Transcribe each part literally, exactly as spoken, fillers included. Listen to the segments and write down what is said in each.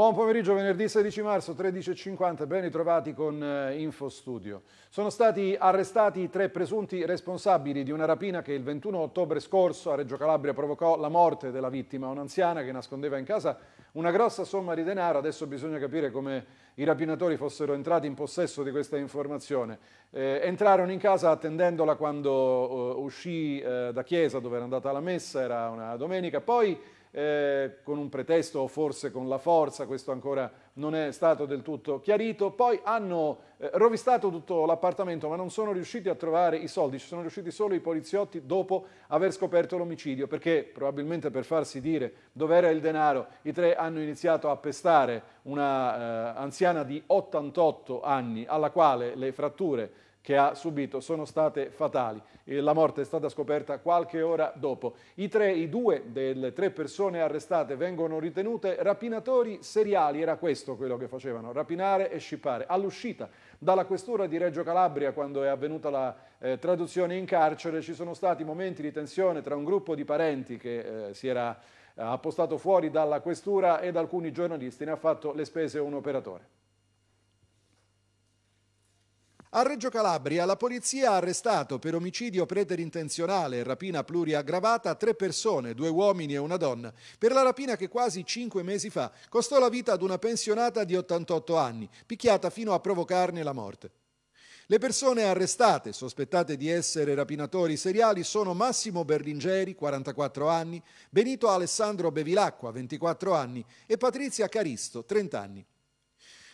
Buon pomeriggio, venerdì sedici marzo, tredici e cinquanta, ben ritrovati con Info Studio. Sono stati arrestati tre presunti responsabili di una rapina che il ventuno ottobre scorso a Reggio Calabria provocò la morte della vittima, un'anziana che nascondeva in casa una grossa somma di denaro. Adesso bisogna capire come i rapinatori fossero entrati in possesso di questa informazione. Eh, entrarono in casa attendendola quando uh, uscì uh, da chiesa, dove era andata alla messa, era una domenica, poi Eh, con un pretesto o forse con la forza, questo ancora non è stato del tutto chiarito, poi hanno eh, rovistato tutto l'appartamento, ma non sono riusciti a trovare i soldi. Ci sono riusciti solo i poliziotti dopo aver scoperto l'omicidio, perché probabilmente per farsi dire dove era il denaro i tre hanno iniziato a pestare una eh, anziana di ottantotto anni, alla quale le fratture che ha subito sono state fatali. La morte è stata scoperta qualche ora dopo. I, tre, i due delle tre persone arrestate vengono ritenute rapinatori seriali. Era questo quello che facevano, rapinare e scippare. All'uscita dalla questura di Reggio Calabria, quando è avvenuta la eh, traduzione in carcere, ci sono stati momenti di tensione tra un gruppo di parenti che eh, si era eh, appostato fuori dalla questura ed alcuni giornalisti. Ne ha fatto le spese un operatore. A Reggio Calabria la polizia ha arrestato per omicidio preterintenzionale e rapina pluriaggravata tre persone, due uomini e una donna, per la rapina che quasi cinque mesi fa costò la vita ad una pensionata di ottantotto anni, picchiata fino a provocarne la morte. Le persone arrestate, sospettate di essere rapinatori seriali, sono Massimo Berlingeri, quarantaquattro anni, Benito Alessandro Bevilacqua, ventiquattro anni, e Patrizia Caristo, trenta anni.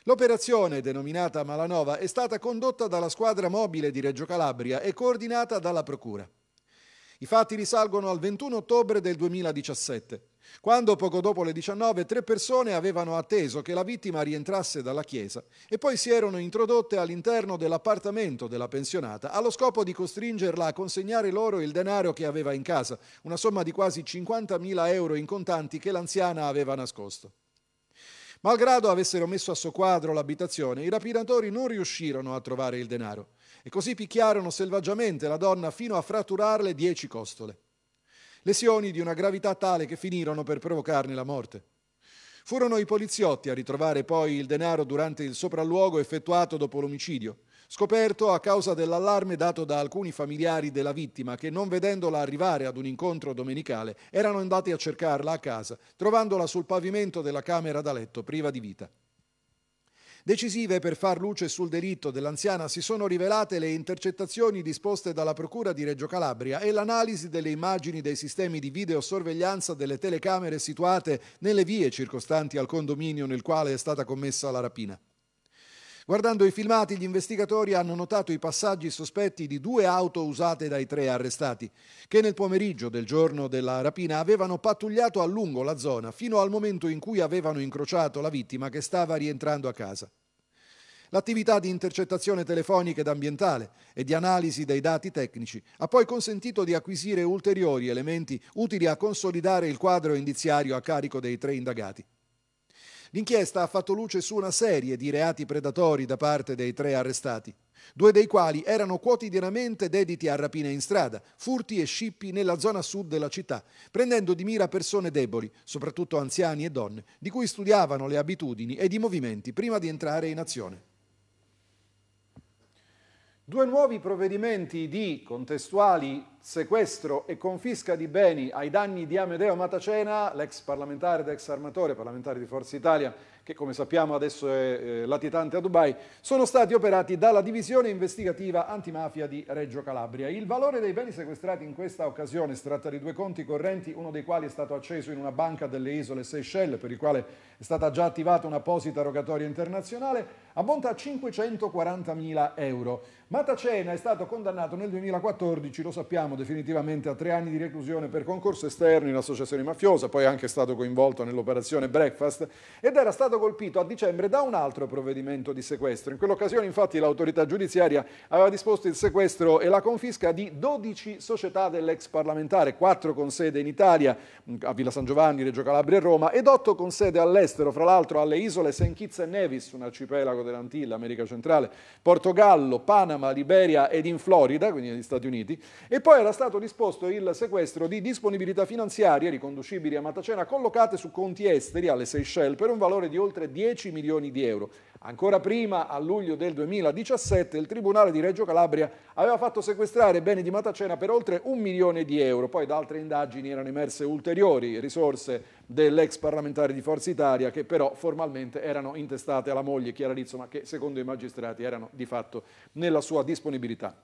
L'operazione, denominata Malanova, è stata condotta dalla squadra mobile di Reggio Calabria e coordinata dalla Procura. I fatti risalgono al ventuno ottobre del duemiladiciassette, quando poco dopo le diciannove tre persone avevano atteso che la vittima rientrasse dalla chiesa e poi si erano introdotte all'interno dell'appartamento della pensionata allo scopo di costringerla a consegnare loro il denaro che aveva in casa, una somma di quasi cinquantamila euro in contanti che l'anziana aveva nascosto. Malgrado avessero messo a soqquadro l'abitazione, i rapinatori non riuscirono a trovare il denaro e così picchiarono selvaggiamente la donna fino a fratturarle dieci costole. Lesioni di una gravità tale che finirono per provocarne la morte. Furono i poliziotti a ritrovare poi il denaro durante il sopralluogo effettuato dopo l'omicidio, scoperto a causa dell'allarme dato da alcuni familiari della vittima che, non vedendola arrivare ad un incontro domenicale, erano andati a cercarla a casa, trovandola sul pavimento della camera da letto priva di vita. Decisive per far luce sul delitto dell'anziana si sono rivelate le intercettazioni disposte dalla Procura di Reggio Calabria e l'analisi delle immagini dei sistemi di videosorveglianza delle telecamere situate nelle vie circostanti al condominio nel quale è stata commessa la rapina. Guardando i filmati, gli investigatori hanno notato i passaggi sospetti di due auto usate dai tre arrestati, che nel pomeriggio del giorno della rapina avevano pattugliato a lungo la zona fino al momento in cui avevano incrociato la vittima che stava rientrando a casa. L'attività di intercettazione telefonica ed ambientale e di analisi dei dati tecnici ha poi consentito di acquisire ulteriori elementi utili a consolidare il quadro indiziario a carico dei tre indagati. L'inchiesta ha fatto luce su una serie di reati predatori da parte dei tre arrestati, due dei quali erano quotidianamente dediti a rapine in strada, furti e scippi nella zona sud della città, prendendo di mira persone deboli, soprattutto anziani e donne, di cui studiavano le abitudini ed i movimenti prima di entrare in azione. Due nuovi provvedimenti di contestuali sequestro e confisca di beni ai danni di Amedeo Matacena, l'ex parlamentare ed ex armatore, parlamentare di Forza Italia, che come sappiamo adesso è eh, latitante a Dubai, sono stati operati dalla divisione investigativa antimafia di Reggio Calabria. Il valore dei beni sequestrati in questa occasione si tratta di due conti correnti, uno dei quali è stato acceso in una banca delle isole Seychelles, per il quale è stata già attivata un'apposita rogatoria internazionale, ammonta a cinquecentoquarantamila euro. Matacena è stato condannato nel duemilaquattordici, lo sappiamo, definitivamente a tre anni di reclusione per concorso esterno in associazione mafiosa, poi è anche stato coinvolto nell'operazione Breakfast ed era stato colpito a dicembre da un altro provvedimento di sequestro. In quell'occasione infatti l'autorità giudiziaria aveva disposto il sequestro e la confisca di dodici società dell'ex parlamentare, quattro con sede in Italia a Villa San Giovanni, Reggio Calabria e Roma, ed otto con sede all'estero, fra l'altro alle isole Saint Kitts e Nevis, un arcipelago dell'Antilla, America Centrale, Portogallo, Panama, Liberia ed in Florida, quindi negli Stati Uniti, e poi era stato disposto il sequestro di disponibilità finanziarie riconducibili a Matacena collocate su conti esteri alle Seychelles per un valore di oltre dieci milioni di euro. Ancora prima, a luglio del duemiladiciassette, il Tribunale di Reggio Calabria aveva fatto sequestrare beni di Matacena per oltre un milione di euro. Poi da altre indagini erano emerse ulteriori risorse dell'ex parlamentare di Forza Italia che però formalmente erano intestate alla moglie Chiara Rizzo, ma che secondo i magistrati erano di fatto nella sua disponibilità.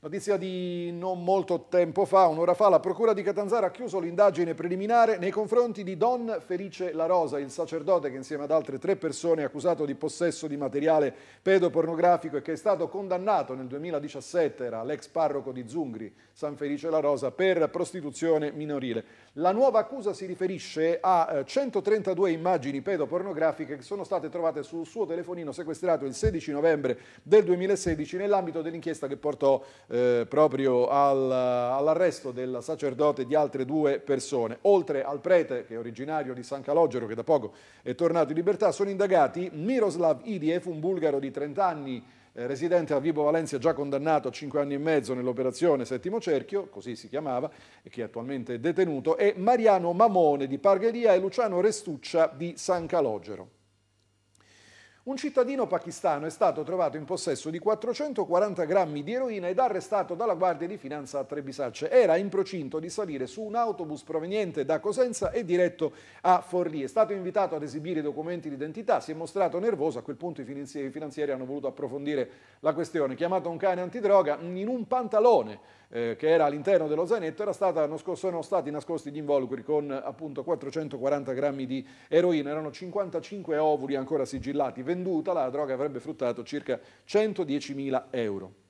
Notizia di non molto tempo fa, un'ora fa, la Procura di Catanzaro ha chiuso l'indagine preliminare nei confronti di Don Felice La Rosa, il sacerdote che insieme ad altre tre persone è accusato di possesso di materiale pedopornografico e che è stato condannato nel duemiladiciassette, era l'ex parroco di Zungri, San Felice La Rosa, per prostituzione minorile. La nuova accusa si riferisce a centotrentadue immagini pedopornografiche che sono state trovate sul suo telefonino sequestrato il sedici novembre del duemilasedici nell'ambito dell'inchiesta che portò Eh, proprio al, all'arresto del sacerdote e di altre due persone. Oltre al prete, che è originario di San Calogero, che da poco è tornato in libertà, sono indagati Miroslav Idiev, un bulgaro di trent'anni eh, residente a Vibo Valencia, già condannato a cinque anni e mezzo nell'operazione Settimo Cerchio, così si chiamava, e che è attualmente detenuto, e Mariano Mamone di Pargheria e Luciano Restuccia di San Calogero. Un cittadino pakistano è stato trovato in possesso di quattrocentoquaranta grammi di eroina ed arrestato dalla Guardia di Finanza a Trebisacce. Era in procinto di salire su un autobus proveniente da Cosenza e diretto a Forlì. È stato invitato ad esibire i documenti d'identità, si è mostrato nervoso, a quel punto i finanzieri, i finanzieri hanno voluto approfondire la questione. Chiamato un cane antidroga, in un pantalone Eh, che era all'interno dello zainetto era stata, sono stati nascosti gli involucri con appunto quattrocentoquaranta grammi di eroina, erano cinquantacinque ovuli ancora sigillati. Venduta, la droga avrebbe fruttato circa centodiecimila euro.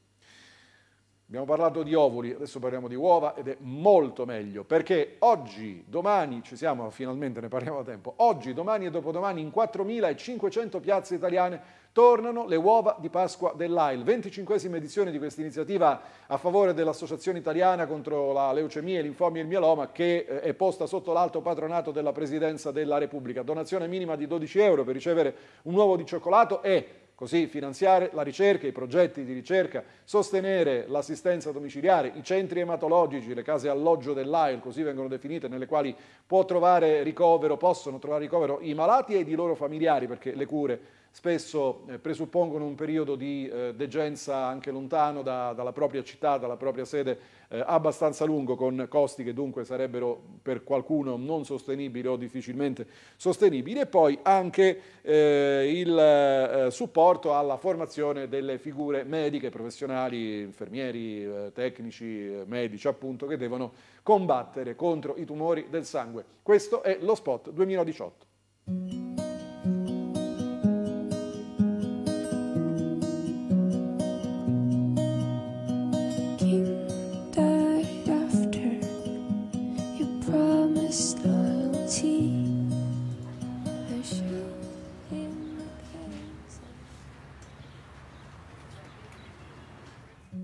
Abbiamo parlato di ovuli, adesso parliamo di uova ed è molto meglio, perché oggi, domani, ci siamo finalmente, ne parliamo a tempo, oggi, domani e dopodomani in quattromilacinquecento piazze italiane tornano le uova di Pasqua dell'A I L, venticinquesima edizione di questa iniziativa a favore dell'Associazione Italiana contro la Leucemia, Linfomi e il Mieloma, che è posta sotto l'alto patronato della Presidenza della Repubblica. Donazione minima di dodici euro per ricevere un uovo di cioccolato e così finanziare la ricerca, i progetti di ricerca, sostenere l'assistenza domiciliare, i centri ematologici, le case alloggio dell'A I L, così vengono definite, nelle quali può trovare ricovero, possono trovare ricovero i malati e i loro familiari, perché le cure spesso presuppongono un periodo di degenza anche lontano da, dalla propria città, dalla propria sede, eh, abbastanza lungo, con costi che dunque sarebbero per qualcuno non sostenibili o difficilmente sostenibili, e poi anche eh, il eh, supporto alla formazione delle figure mediche, professionali, infermieri, eh, tecnici, eh, medici appunto, che devono combattere contro i tumori del sangue. Questo è lo spot duemiladiciotto.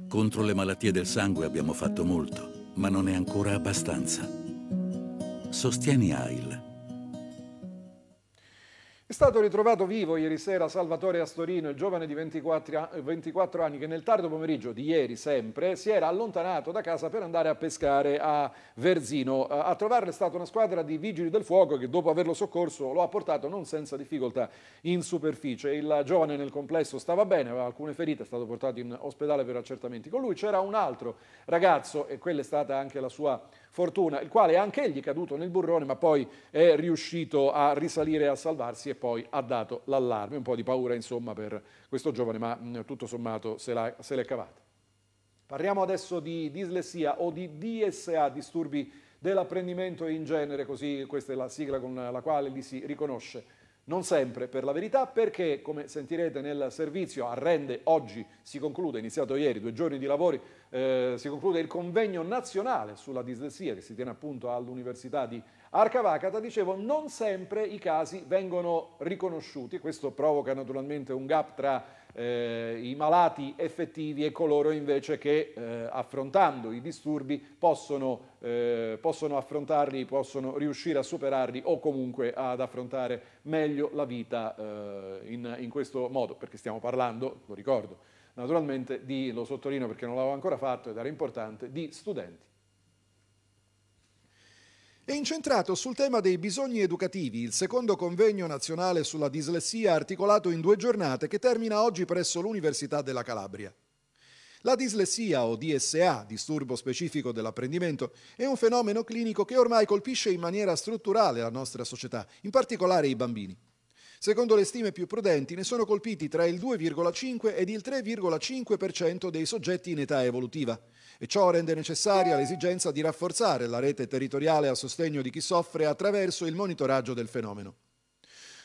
Contro le malattie del sangue abbiamo fatto molto, ma non è ancora abbastanza. Sostieni A I L. È stato ritrovato vivo ieri sera Salvatore Astorino, il giovane di ventiquattro anni che nel tardo pomeriggio di ieri sempre si era allontanato da casa per andare a pescare a Verzino. A trovarlo è stata una squadra di vigili del fuoco che dopo averlo soccorso lo ha portato non senza difficoltà in superficie. Il giovane nel complesso stava bene, aveva alcune ferite, è stato portato in ospedale per accertamenti. Con lui c'era un altro ragazzo e quella è stata anche la sua fortuna, il quale anche egli è caduto nel burrone ma poi è riuscito a risalire e a salvarsi e poi ha dato l'allarme. Un po' di paura insomma per questo giovane, ma mh, tutto sommato se l'è cavata. Parliamo adesso di dislessia o di D S A, disturbi dell'apprendimento in genere, così questa è la sigla con la quale li si riconosce. Non sempre, per la verità, perché, come sentirete nel servizio, a Rende oggi si conclude, iniziato ieri, due giorni di lavori, eh, si conclude il convegno nazionale sulla dislessia che si tiene appunto all'Università di Arcavacata. Dicevo, non sempre i casi vengono riconosciuti, questo provoca naturalmente un gap tra eh, i malati effettivi e coloro invece che eh, affrontando i disturbi possono Eh, possono affrontarli, possono riuscire a superarli o comunque ad affrontare meglio la vita eh, in, in questo modo, perché stiamo parlando, lo ricordo, naturalmente di, lo sottolineo perché non l'avevo ancora fatto ed era importante, di studenti. È incentrato sul tema dei bisogni educativi il secondo convegno nazionale sulla dislessia articolato in due giornate che termina oggi presso l'Università della Calabria. La dislessia o D S A, disturbo specifico dell'apprendimento, è un fenomeno clinico che ormai colpisce in maniera strutturale la nostra società, in particolare i bambini. Secondo le stime più prudenti ne sono colpiti tra il due virgola cinque ed il tre virgola cinque per cento dei soggetti in età evolutiva e ciò rende necessaria l'esigenza di rafforzare la rete territoriale a sostegno di chi soffre attraverso il monitoraggio del fenomeno.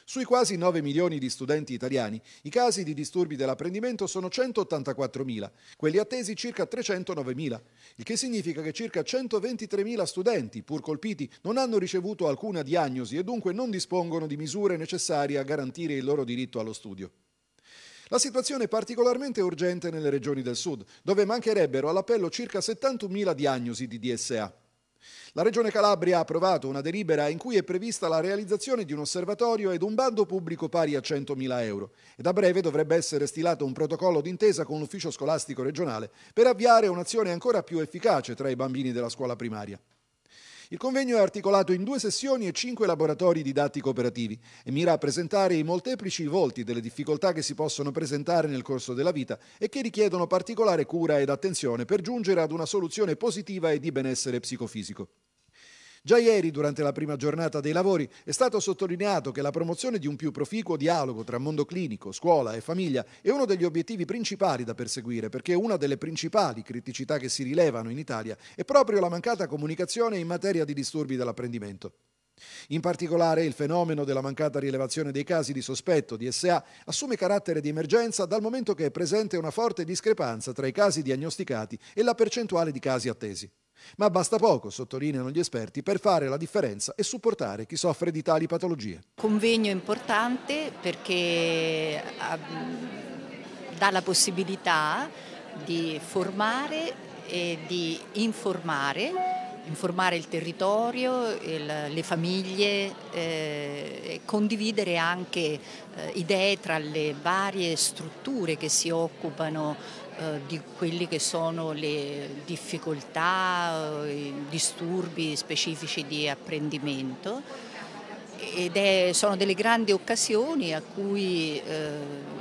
Sui quasi nove milioni di studenti italiani, i casi di disturbi dell'apprendimento sono centottantaquattromila, quelli attesi circa trecentonovemila, il che significa che circa centoventitremila studenti, pur colpiti, non hanno ricevuto alcuna diagnosi e dunque non dispongono di misure necessarie a garantire il loro diritto allo studio. La situazione è particolarmente urgente nelle regioni del sud, dove mancherebbero all'appello circa settantunomila diagnosi di D S A. La Regione Calabria ha approvato una delibera in cui è prevista la realizzazione di un osservatorio ed un bando pubblico pari a centomila euro e da breve dovrebbe essere stilato un protocollo d'intesa con l'ufficio scolastico regionale per avviare un'azione ancora più efficace tra i bambini della scuola primaria. Il convegno è articolato in due sessioni e cinque laboratori didattico-operativi e mira a presentare i molteplici volti delle difficoltà che si possono presentare nel corso della vita e che richiedono particolare cura ed attenzione per giungere ad una soluzione positiva e di benessere psicofisico. Già ieri, durante la prima giornata dei lavori, è stato sottolineato che la promozione di un più proficuo dialogo tra mondo clinico, scuola e famiglia è uno degli obiettivi principali da perseguire, perché una delle principali criticità che si rilevano in Italia è proprio la mancata comunicazione in materia di disturbi dell'apprendimento. In particolare, il fenomeno della mancata rilevazione dei casi di sospetto di D S A assume carattere di emergenza dal momento che è presente una forte discrepanza tra i casi diagnosticati e la percentuale di casi attesi. Ma basta poco, sottolineano gli esperti, per fare la differenza e supportare chi soffre di tali patologie. Convegno importante perché dà la possibilità di formare e di informare, informare il territorio, le famiglie, eh, condividere anche eh, idee tra le varie strutture che si occupano eh, di quelli che sono le difficoltà, eh, i disturbi specifici di apprendimento ed è, sono delle grandi occasioni a cui eh,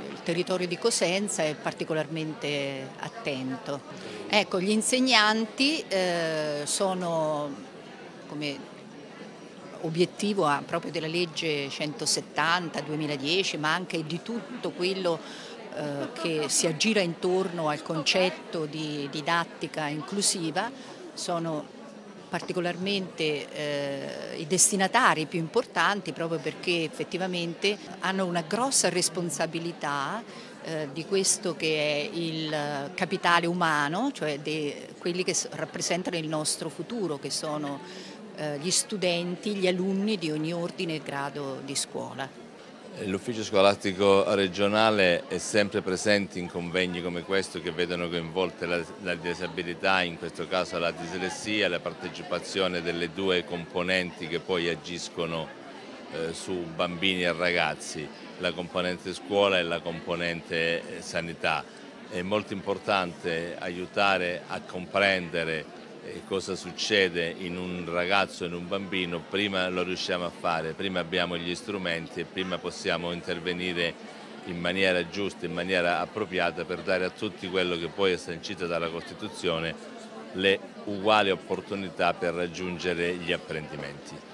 il territorio di Cosenza è particolarmente attento. Ecco, gli insegnanti eh, sono come obiettivo ah, proprio della legge centosettanta duemiladieci, ma anche di tutto quello eh, che si aggira intorno al concetto di didattica inclusiva, sono particolarmente eh, i destinatari più importanti proprio perché effettivamente hanno una grossa responsabilità eh, di questo che è il capitale umano, cioè di quelli che rappresentano il nostro futuro, che sono eh, gli studenti, gli alunni di ogni ordine e grado di scuola. L'ufficio scolastico regionale è sempre presente in convegni come questo che vedono coinvolte la, la disabilità, in questo caso la dislessia, la partecipazione delle due componenti che poi agiscono eh, su bambini e ragazzi, la componente scuola e la componente sanità. È molto importante aiutare a comprendere cosa succede in un ragazzo e in un bambino. Prima lo riusciamo a fare, prima abbiamo gli strumenti e prima possiamo intervenire in maniera giusta, in maniera appropriata per dare a tutti quello che poi è sancito dalla Costituzione, le uguali opportunità per raggiungere gli apprendimenti.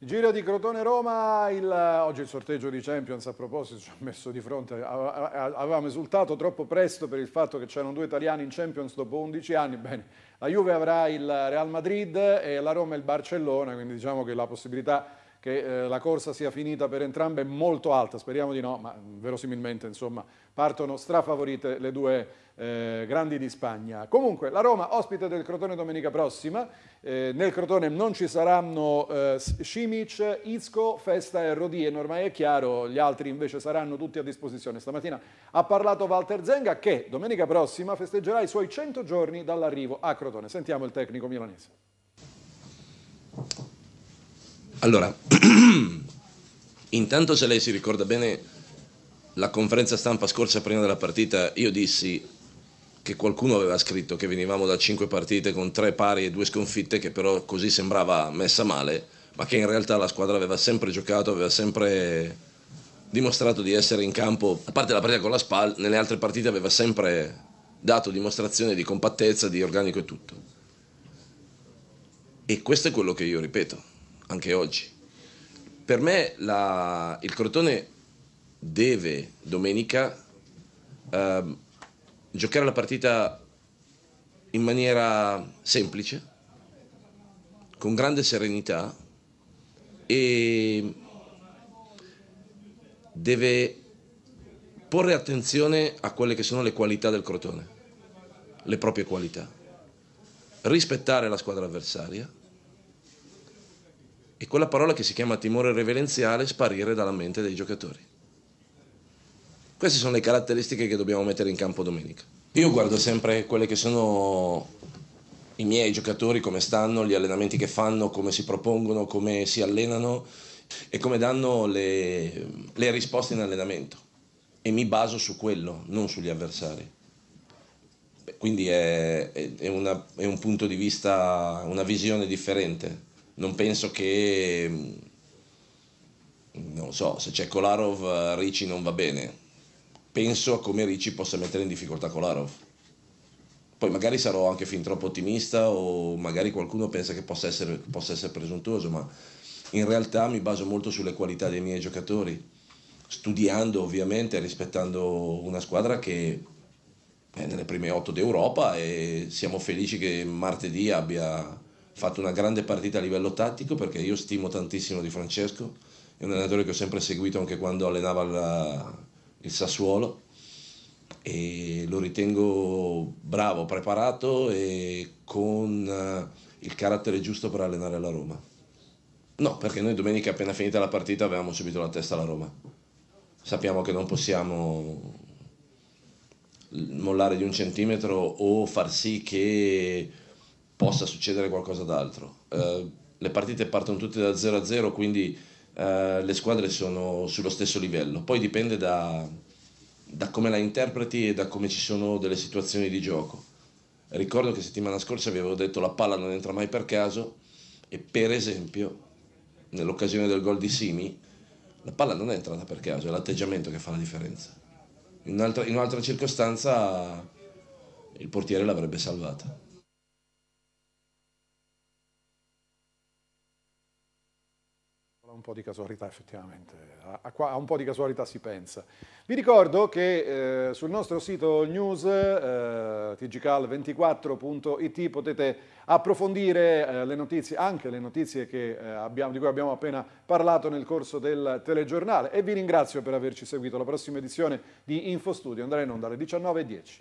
Gira di Crotone-Roma, il, oggi il sorteggio di Champions, a proposito ci ha messo di fronte, avevamo esultato troppo presto per il fatto che c'erano due italiani in Champions dopo undici anni, bene, la Juve avrà il Real Madrid e la Roma il Barcellona, quindi diciamo che la possibilità che eh, la corsa sia finita per entrambe è molto alta, speriamo di no, ma verosimilmente insomma partono strafavorite le due Eh, grandi di Spagna. Comunque la Roma ospite del Crotone domenica prossima, eh, nel Crotone non ci saranno eh, Šimić, Isco, Festa e Rodie, ormai è chiaro, gli altri invece saranno tutti a disposizione. Stamattina ha parlato Walter Zenga che domenica prossima festeggerà i suoi cento giorni dall'arrivo a Crotone. Sentiamo il tecnico milanese. Allora, intanto se lei si ricorda bene la conferenza stampa scorsa prima della partita io dissi che qualcuno aveva scritto che venivamo da cinque partite con tre pari e due sconfitte, che però così sembrava messa male, ma che in realtà la squadra aveva sempre giocato, aveva sempre dimostrato di essere in campo, a parte la partita con la Spal, nelle altre partite aveva sempre dato dimostrazione di compattezza, di organico e tutto. E questo è quello che io ripeto anche oggi. Per me la, il Crotone deve domenica eh, giocare la partita in maniera semplice, con grande serenità, e deve porre attenzione a quelle che sono le qualità del Crotone, le proprie qualità, rispettare la squadra avversaria, e quella parola che si chiama timore reverenziale sparire dalla mente dei giocatori. Queste sono le caratteristiche che dobbiamo mettere in campo domenica. Io guardo sempre quelle che sono i miei giocatori, come stanno, gli allenamenti che fanno, come si propongono, come si allenano e come danno le, le risposte in allenamento, e mi baso su quello, non sugli avversari. Quindi è, è, una, è un punto di vista, una visione differente. Non penso che, non so, se c'è Kolarov, Ricci non va bene. Penso a come Ricci possa mettere in difficoltà Kolarov. Poi magari sarò anche fin troppo ottimista, o magari qualcuno pensa che possa essere, possa essere presuntuoso, ma in realtà mi baso molto sulle qualità dei miei giocatori, studiando ovviamente, rispettando una squadra che è nelle prime otto d'Europa, e siamo felici che martedì abbia fatto una grande partita a livello tattico, perché io stimo tantissimo Di Francesco, è un allenatore che ho sempre seguito anche quando allenava la, il Sassuolo, e lo ritengo bravo, preparato e con il carattere giusto per allenare la Roma. No, perché noi domenica appena finita la partita avevamo subito la testa alla Roma, sappiamo che non possiamo mollare di un centimetro o far sì che possa succedere qualcosa d'altro. Uh, le partite partono tutte da zero a zero, quindi uh, le squadre sono sullo stesso livello. Poi dipende da, da come la interpreti e da come ci sono delle situazioni di gioco. Ricordo che settimana scorsa vi avevo detto la palla non entra mai per caso, e per esempio nell'occasione del gol di Šimić la palla non è entrata per caso, è l'atteggiamento che fa la differenza. In un'altra, in un'altra circostanza il portiere l'avrebbe salvata. Un po' di casualità, effettivamente, a, a un po' di casualità si pensa. Vi ricordo che eh, sul nostro sito news eh, t g cal ventiquattro punto it potete approfondire eh, le notizie, anche le notizie che, eh, abbiamo, di cui abbiamo appena parlato nel corso del telegiornale, e vi ringrazio per averci seguito. La prossima edizione di InfoStudio andrà in onda alle diciannove e dieci.